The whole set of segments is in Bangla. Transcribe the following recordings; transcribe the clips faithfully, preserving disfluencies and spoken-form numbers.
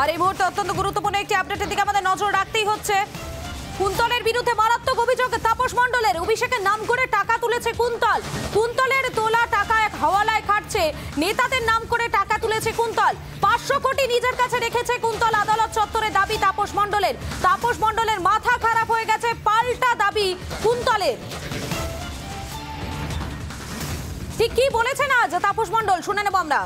আর এই মুহূর্তে অত্যন্ত গুরুত্বপূর্ণ একটি আপডেটের দিকে আমাদের নজর রাখতেই হচ্ছে। কুন্তলের বিরুদ্ধে মারাত্মক অভিযোগ, তাপস মণ্ডলের অভিষেকের নাম করে টাকা তুলেছে কুন্তল। কুন্তলের তোলা টাকা এক হাওয়ালায় খাটছে, নেতাদের নাম করে টাকা তুলেছে কুন্তল। পাঁচশো কোটি নিজের কাছে রেখেছে কুন্তল, আদালত চত্বরে দাবি তাপস মণ্ডলের। তাপস মণ্ডলের মাথা খারাপ হয়ে গেছে, পাল্টা দাবি কুন্তলের। ঠিক কি বলেছেন আজ তাপস মণ্ডল, শুনে নেব আমরা।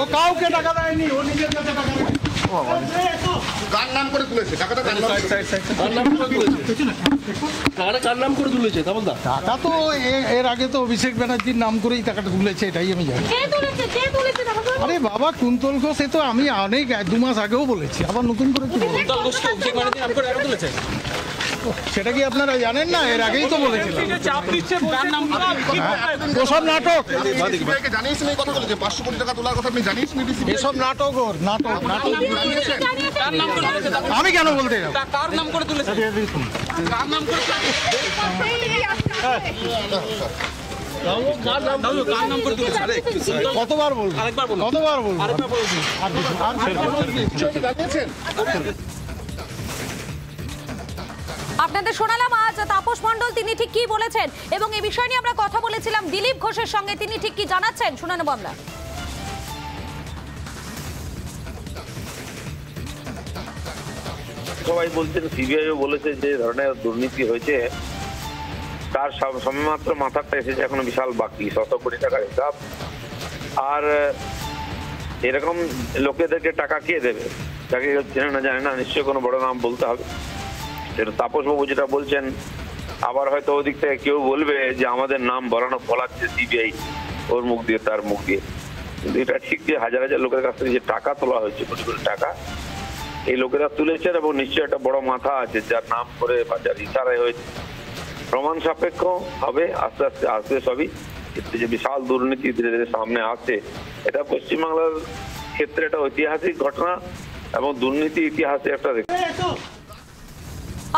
ও কাউকে টাকা দেয়নি, ও নিজের কাছে টাকা দেয়। কার নাম করে তুলেছে টাকাটা? কার নাম করে তুলেছে টাকাটা? কার নাম করে তুলেছে তাবলদা? টাকা তো এর আগে তো অভিষেক ব্যানার্জির নাম করেই টাকাটা তুলেছে, এটাই আমি জানি। কে তুলেছে? কে তুলেছে টাকা? আরে বাবা কুন্তল ঘোষ, সে তো আমি অনেক দু মাস আগেও বলেছি, আবার নতুন করে কি বলবো? কুন্তল ঘোষকে অভিষেক ব্যানার্জির নাম করে টাকা তুলেছে, সেটা কি আপনারা জানেন না? এর আগেই তো বলেছিলাম। ওসব নাটক আমি কেন বলতে যাব? কতবার বলবো? কতবার বলবো? আপনাদের শোনালাম আজ তাপস মণ্ডল তিনি ঠিক কি বলেছেন, এবং এই বিষয় নিয়ে আমরা কথা বলেছিলাম দিলীপ ঘোষের সঙ্গে, তিনি ঠিক কি জানাচ্ছেন শুনে নেব আমরা। সবাই বলছেন, সিবিআইও বলেছে যে ধরনের দুর্নীতি হয়েছে তার সবেমাত্র মাথাটা এসেছে, এখনো বিশাল বাকি ছশো কোটি টাকার হিসাব। আর এরকম লোকেদেরকে টাকা কে দেবে? তাকে চেনে না জানে না, নিশ্চয়ই কোনো বড় নাম বলতে হবে। এটা তাপসবাবু যেটা বলছেন, আবার হয়তো ওদিক থেকে কেউ বলবে যে আমাদের নাম বলানো বলাচ্ছে সিবিআই, ওর মুখ দিয়ে তার মুখ দিয়ে। কিন্তু এটা ঠিক যে হাজার হাজার লোকের কাছ থেকে যে টাকা তোলা হয়েছে, কোটি কোটি টাকা এই লোকেরা তুলেছেন, এবং নিশ্চয়ই একটা বড় মাথা আছে যার নাম করে বা যার ইশারায় হয়েছে। প্রমাণ সাপেক্ষ হবে আস্তে আস্তে আস্তে সবই। এতে যে বিশাল দুর্নীতি ধীরে ধীরে সামনে আসছে, এটা পশ্চিমবাংলার ক্ষেত্রে একটা ঐতিহাসিক ঘটনা এবং দুর্নীতি ইতিহাসে একটা।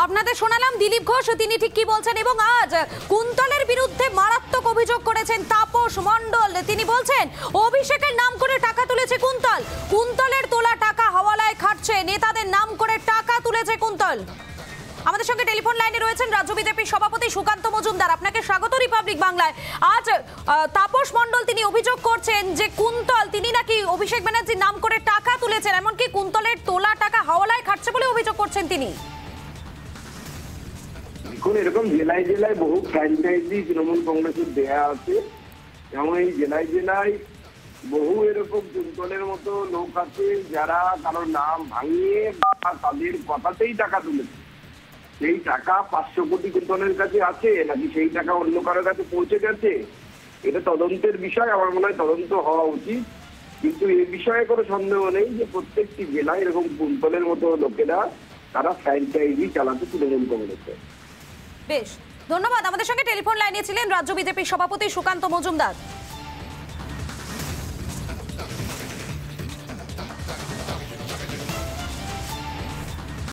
আপনাদের শোনালাম দিলীপ ঘোষ তিনি ঠিক কি বলছেন, এবং আজ কুন্তলের বিরুদ্ধে মারাত্মক অভিযোগ করেছেন তাপস মণ্ডল। তিনি বলছেন অভিষেকের নাম করে টাকা তুলেছে কুন্তল, কুন্তলের তোলা টাকা হাওয়ালায় খাটছে, নেতাদের নাম করে টাকা তুলেছে কুন্তল। আমাদের সঙ্গে টেলিফোন লাইনে রয়েছেন রাজ্য বিজেপির সভাপতি সুকান্ত মজুমদার, আপনাকে স্বাগত রিপাবলিক বাংলায়। আজ তাপস মণ্ডল তিনি অভিযোগ করছেন যে কুন্তল তিনি নাকি অভিষেক ব্যানার্জির নাম করে টাকা তুলেছেন, এমনকি কুন্তলের তোলা টাকা হাওয়ালায় খাটছে বলে অভিযোগ করছেন তিনি। দেখুন, এরকম জেলায় জেলায় বহু ফ্র্যাঞ্চাইজি তৃণমূল কংগ্রেসের দেয়া আছে, এবং এই জেলায় জেলায় বহু এরকম কুন্তলের মতো লোক আছে যারা কারোর নাম ভাঙিয়ে বা তাদের কথাতেই টাকা তুলেছে। সেই টাকা পাঁচশো কোটি কুন্তলের কাছে আছে, নাকি সেই টাকা অন্য কারোর কাছে পৌঁছে গেছে, এটা তদন্তের বিষয়। আমার মনে হয় তদন্ত হওয়া উচিত, কিন্তু এ বিষয়ে কোনো সন্দেহ নেই যে প্রত্যেকটি জেলায় এরকম কুন্তলের মতো লোকেরা তারা ফ্র্যাঞ্চাইজি চালাতে তৃণমূল কংগ্রেসে। বেশ, ধন্যবাদ। আমাদের সঙ্গে টেলিফোন লাইনে ছিলেন রাজ্য বিজেপির সভাপতি সুকান্ত মজুমদার।